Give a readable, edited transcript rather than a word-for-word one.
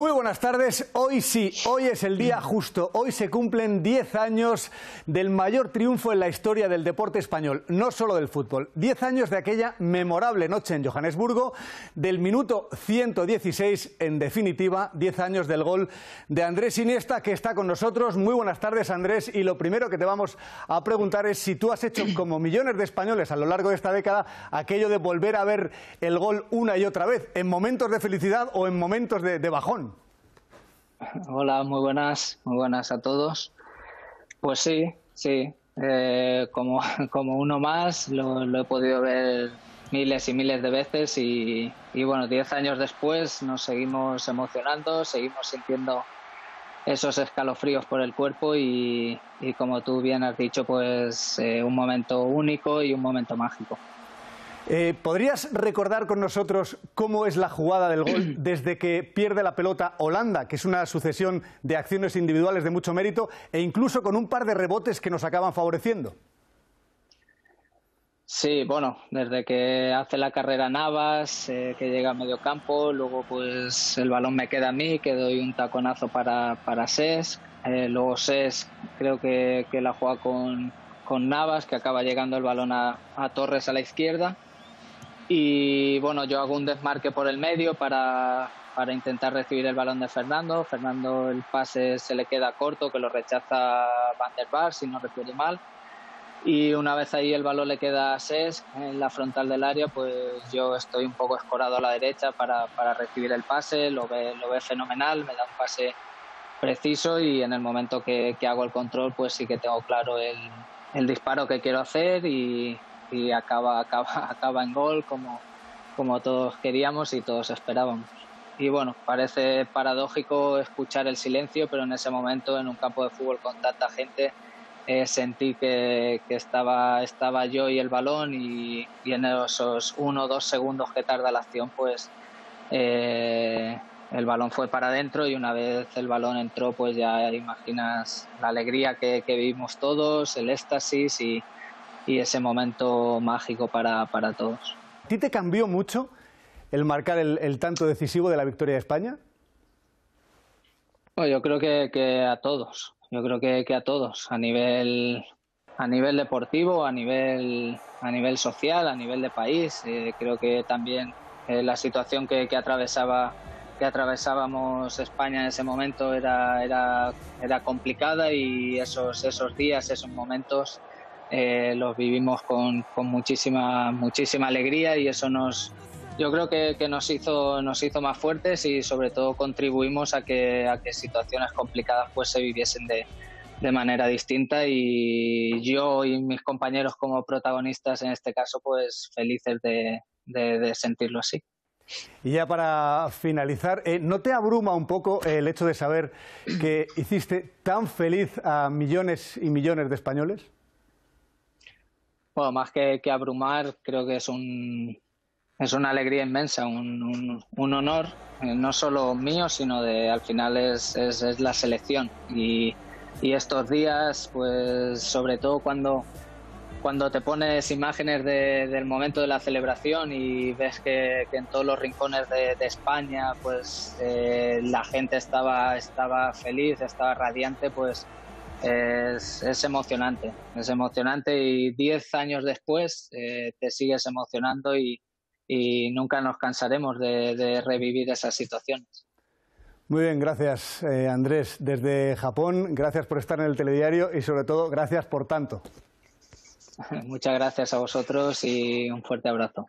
Muy buenas tardes, hoy sí, hoy es el día justo, hoy se cumplen 10 años del mayor triunfo en la historia del deporte español, no solo del fútbol, 10 años de aquella memorable noche en Johannesburgo, del minuto 116, en definitiva, 10 años del gol de Andrés Iniesta, que está con nosotros. Muy buenas tardes, Andrés, y lo primero que te vamos a preguntar es si tú has hecho, como millones de españoles a lo largo de esta década, aquello de volver a ver el gol una y otra vez, en momentos de felicidad o en momentos de bajón. Hola, muy buenas a todos. Pues sí, como uno más lo he podido ver miles y miles de veces y bueno, 10 años después nos seguimos emocionando, seguimos sintiendo esos escalofríos por el cuerpo y como tú bien has dicho, pues un momento único y un momento mágico. ¿Podrías recordar con nosotros cómo es la jugada del gol desde que pierde la pelota Holanda, que es una sucesión de acciones individuales de mucho mérito e incluso con un par de rebotes que nos acaban favoreciendo? Sí, bueno, desde que hace la carrera Navas, que llega a medio campo, luego pues el balón me queda a mí, que doy un taconazo para Cesc, luego Cesc creo que la juega con Navas, que acaba llegando el balón a Torres a la izquierda. Y bueno, yo hago un desmarque por el medio para intentar recibir el balón de Fernando. Fernando, el pase se le queda corto, que lo rechaza Van der Bar, si no recuerdo mal. Y una vez ahí el balón le queda a Cesc en la frontal del área, pues yo estoy un poco escorado a la derecha para recibir el pase. Lo ve fenomenal, me da un pase preciso y en el momento que hago el control, pues sí que tengo claro el disparo que quiero hacer y acaba en gol como todos queríamos y todos esperábamos. Y bueno, parece paradójico escuchar el silencio, pero en ese momento, en un campo de fútbol con tanta gente, sentí que estaba yo y el balón y en esos 1 o 2 segundos que tarda la acción, pues el balón fue para adentro y una vez el balón entró, pues ya imaginas la alegría que vivimos todos, el éxtasis y ese momento mágico para todos. ¿A ti te cambió mucho el marcar el tanto decisivo de la victoria de España? Bueno, yo creo que a todos, yo creo que a todos, a nivel deportivo, a nivel social, a nivel de país. Creo que también la situación que atravesábamos España en ese momento era complicada y esos días, esos momentos, los vivimos con muchísima alegría y eso yo creo que nos hizo más fuertes y sobre todo contribuimos a que situaciones complicadas pues se viviesen de manera distinta y yo y mis compañeros como protagonistas en este caso pues felices de sentirlo así. Y ya para finalizar, ¿no te abruma un poco el hecho de saber que hiciste tan feliz a millones y millones de españoles? Bueno, más que abrumar, creo que es una alegría inmensa, un honor, no solo mío, sino al final es la selección. Y estos días, pues sobre todo cuando te pones imágenes del momento de la celebración y ves que en todos los rincones de España, pues la gente estaba feliz, estaba radiante, pues es emocionante y 10 años después te sigues emocionando y nunca nos cansaremos de revivir esas situaciones. Muy bien, gracias Andrés desde Japón, gracias por estar en el Telediario y sobre todo gracias por tanto. Muchas gracias a vosotros y un fuerte abrazo.